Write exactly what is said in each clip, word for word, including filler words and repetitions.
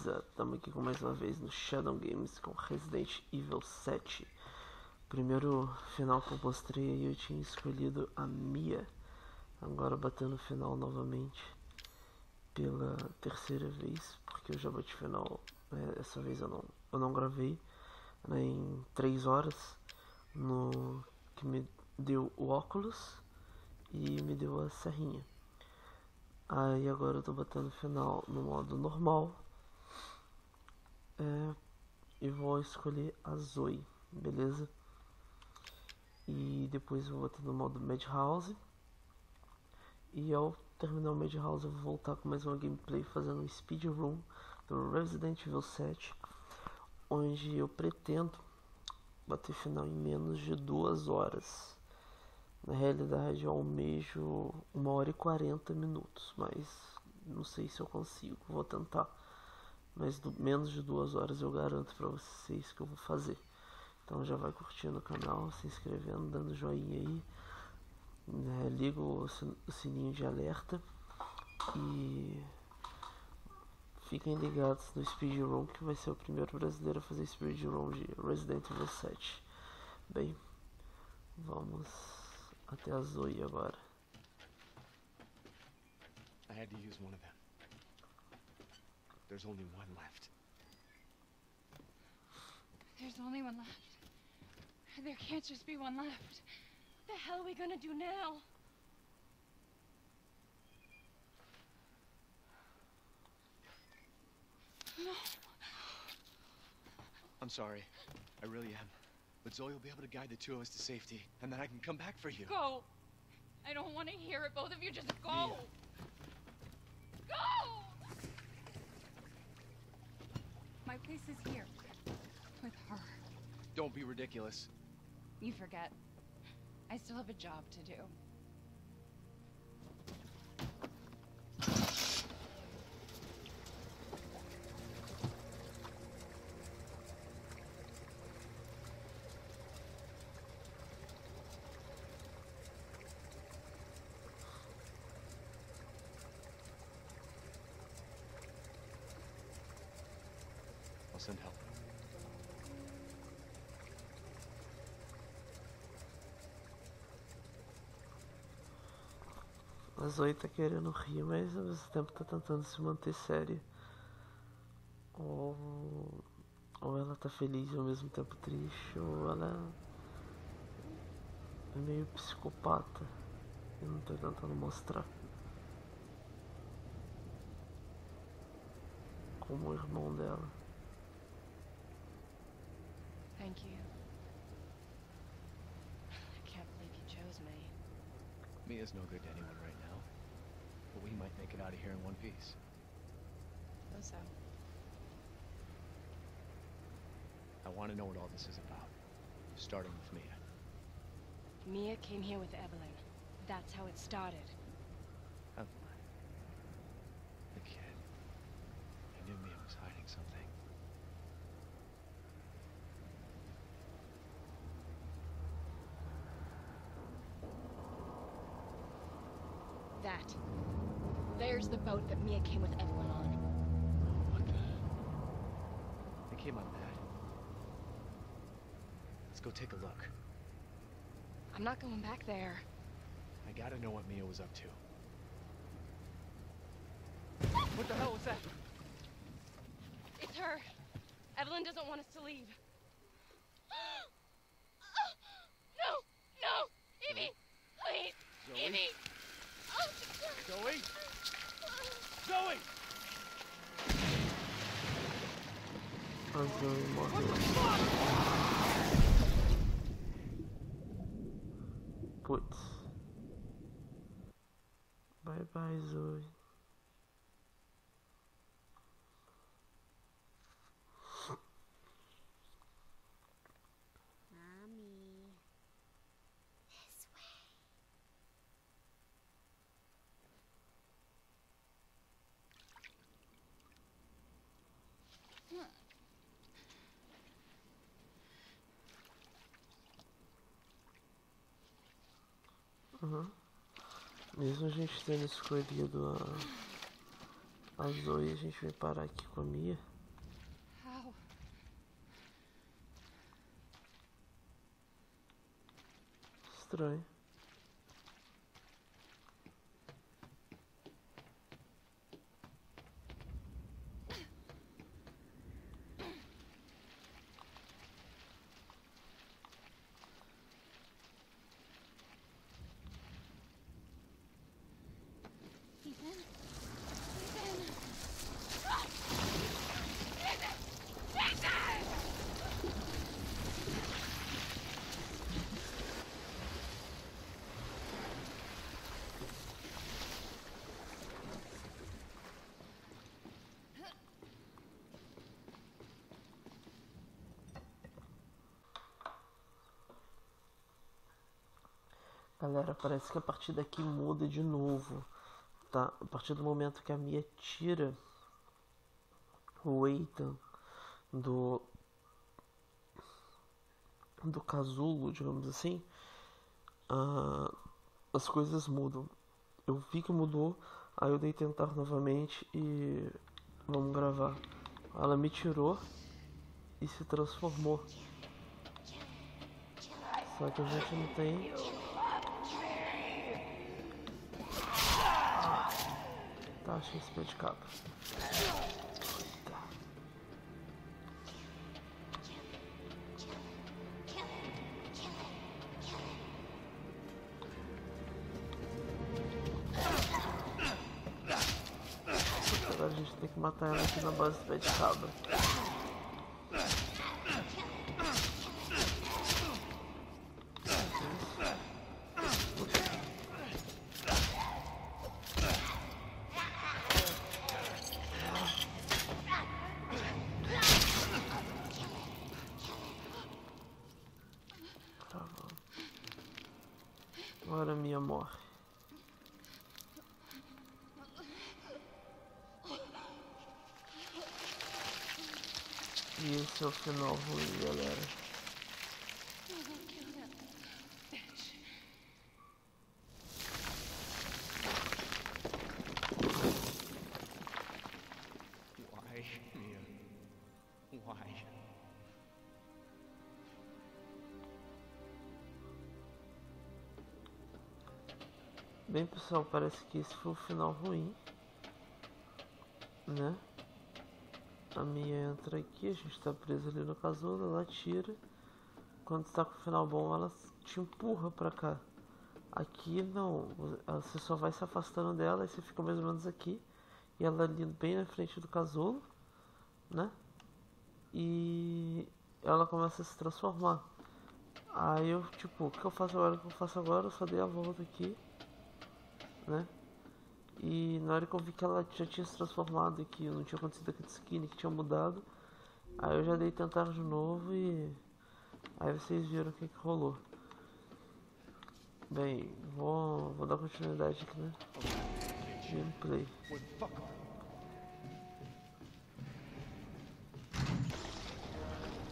Beleza, estamos aqui com mais uma vez no Shadow Games com Resident Evil sete. Primeiro final que eu mostrei, eu tinha escolhido a Mia. Agora batendo o final novamente pela terceira vez, porque eu já bati final, né? Essa vez eu não, eu não gravei, né? Em três horas, no que me deu o óculos e me deu a serrinha. Aí agora eu tô batendo final no modo normal, é, e vou escolher a Zoe, beleza? E depois eu vou botar no modo Madhouse. E ao terminar o Madhouse eu vou voltar com mais uma gameplay fazendo um speedrun do Resident Evil sete, onde eu pretendo bater final em menos de duas horas. Na realidade eu almejo uma hora e quarenta minutos, mas não sei se eu consigo, vou tentar. Mas do, menos de duas horas eu garanto pra vocês que eu vou fazer. Então já vai curtindo o canal, se inscrevendo, dando joinha aí, né? Liga o, o sininho de alerta e fiquem ligados no speedrun, que vai ser o primeiro brasileiro a fazer speedrun de Resident Evil sete. Bem, vamos até a Zoe agora. I had to use one of them. There's only one left. There's only one left. There can't just be one left. What the hell are we gonna do now? No. I'm sorry. I really am. But Zoe will be able to guide the two of us to safety, and then I can come back for you. Go! I don't want to hear it, both of you, just go! Yeah. Go! My place is here, with her. Don't be ridiculous. You forget. I still have a job to do. Send help. A Zoe tá querendo rir, mas ao mesmo tempo tá tentando se manter séria. Ou, ou ela tá feliz e ao mesmo tempo triste, ou ela é meio psicopata. Eu não tô tentando mostrar. Como o irmão dela. Thank you. I can't believe you chose me. Mia's no good to anyone right now, but we might make it out of here in one piece. Oh, so. I want to know what all this is about, starting with Mia. Mia came here with Eveline. That's how it started. Eveline. The kid. I knew Mia was hiding something. That. There's the boat that Mia came with Eveline on. Oh, what the... They came on that. Let's go take a look. I'm not going back there. I gotta know what Mia was up to. What the hell was that? It's her. Eveline doesn't want us to leave. No! No! Evie! Please! Zoe? Evie! Zoe? Zoe! I'm Zoe Martin. Putz. Bye bye, Zoe. Uhum. Mesmo a gente tendo escolhido a, a Zoe e a gente veio parar aqui com a Mia. Estranho. Galera, parece que a partir daqui muda de novo, tá? A partir do momento que a Mia tira o Ethan do, do casulo, digamos assim, uh, as coisas mudam. Eu vi que mudou, aí eu dei tentar novamente e vamos gravar. Ela me tirou e se transformou. Só que a gente não tem... Tá, achei esse pé de capa. Tá. Agora a gente tem que matar ela aqui na base do pé de cabra. Agora Mia morre. E esse é o final ruim, galera. Why, Mia? Why? Bem, pessoal, parece que esse foi o final ruim, né? A Mia entra aqui, a gente tá preso ali no casulo, ela tira. Quando está com o final bom, ela te empurra pra cá. Aqui não, você só vai se afastando dela e você fica mais ou menos aqui. E ela ali bem na frente do casulo, né? E ela começa a se transformar. Aí eu, tipo, o que eu faço agora? O que eu faço agora? Eu só dei a volta aqui, né? E na hora que eu vi que ela já tinha se transformado, que não tinha acontecido aquele skin, que tinha mudado, aí eu já dei tentar de novo e aí vocês viram o que, que rolou. Bem, vou, vou dar continuidade aqui, né? Gameplay.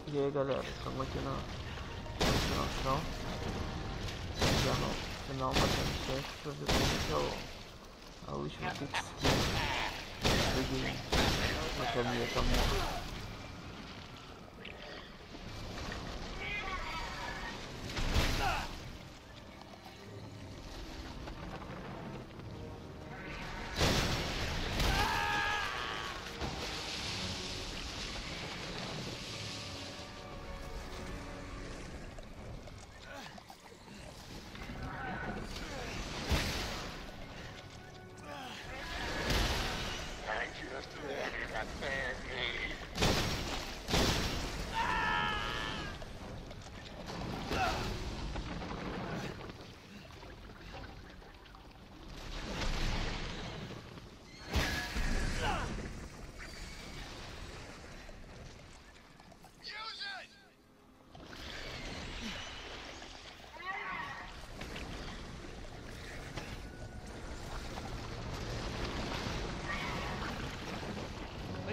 E aí, galera, estamos aqui na continuação. Já não. Final batendo chefe pra ver como é a última pizza que eu peguei. Mas a minha tá morta.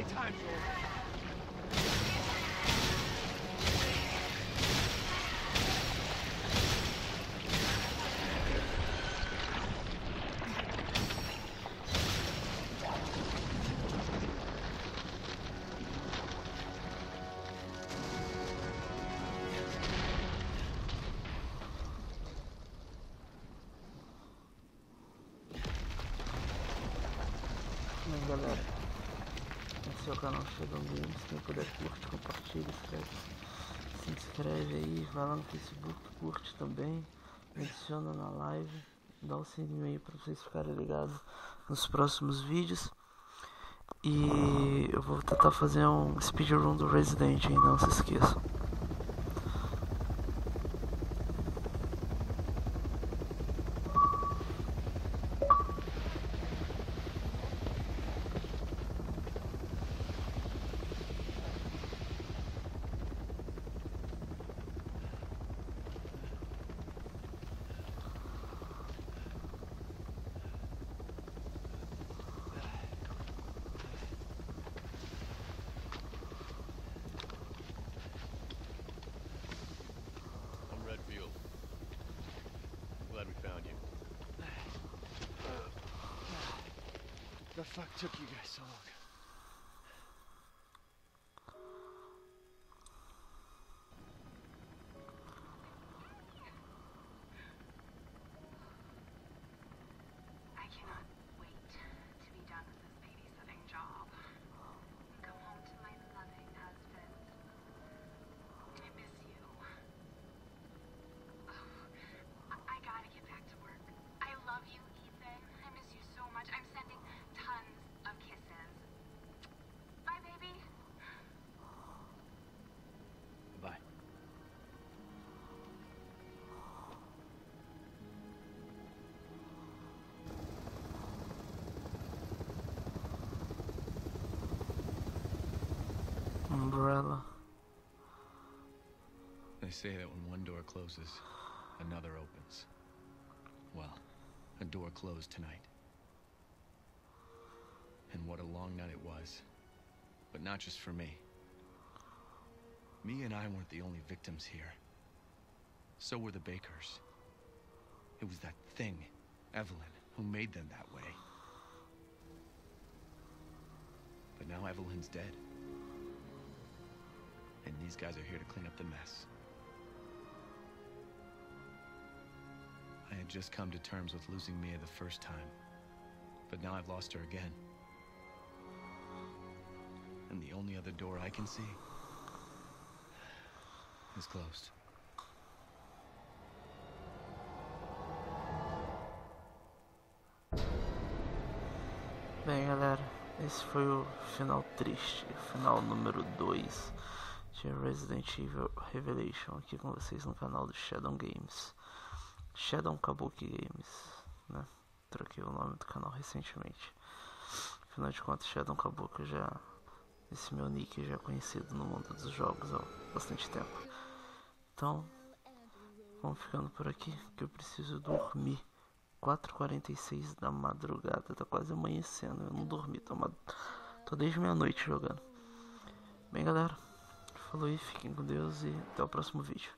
Time for o canal Shadow Games, quem puder curte, compartilha, escreve, se inscreve aí, vai lá no Facebook, curte também, me adiciona na live, dá o sininho aí pra vocês ficarem ligados nos próximos vídeos. E eu vou tentar fazer um speedrun do Resident, hein? Não se esqueçam. The fuck took you guys so long? I cannot wait to be done with this babysitting job and go home to my loving husband. I miss you. Oh, I gotta get back to work. I love you, Ethan. I miss you so much. I'm sending tons of kisses. Bye, baby. Bye. Umbrella. They say that when one door closes, another opens. Well, a door closed tonight. And what a long night it was, but not just for me. Mia and I weren't the only victims here. So were the Bakers. It was that thing, Eveline, who made them that way. But now Eveline's dead. And these guys are here to clean up the mess. I had just come to terms with losing Mia the first time, but now I've lost her again. And the only other door I can see is closed. Bem, galera, esse foi o final triste, final número dois de Resident Evil Revelation aqui com vocês no canal do Shadow Games. Shadow Kabuki Games, né? Troquei o nome do canal recentemente. Afinal de contas, Shadow Kabuki já... Esse meu nick já é conhecido no mundo dos jogos há bastante tempo. Então, vamos ficando por aqui, que eu preciso dormir. Quatro e quarenta e seis da madrugada, tá quase amanhecendo, eu não dormi, tô, mad... tô desde meia-noite jogando. Bem, galera, falou aí, fiquem com Deus e até o próximo vídeo.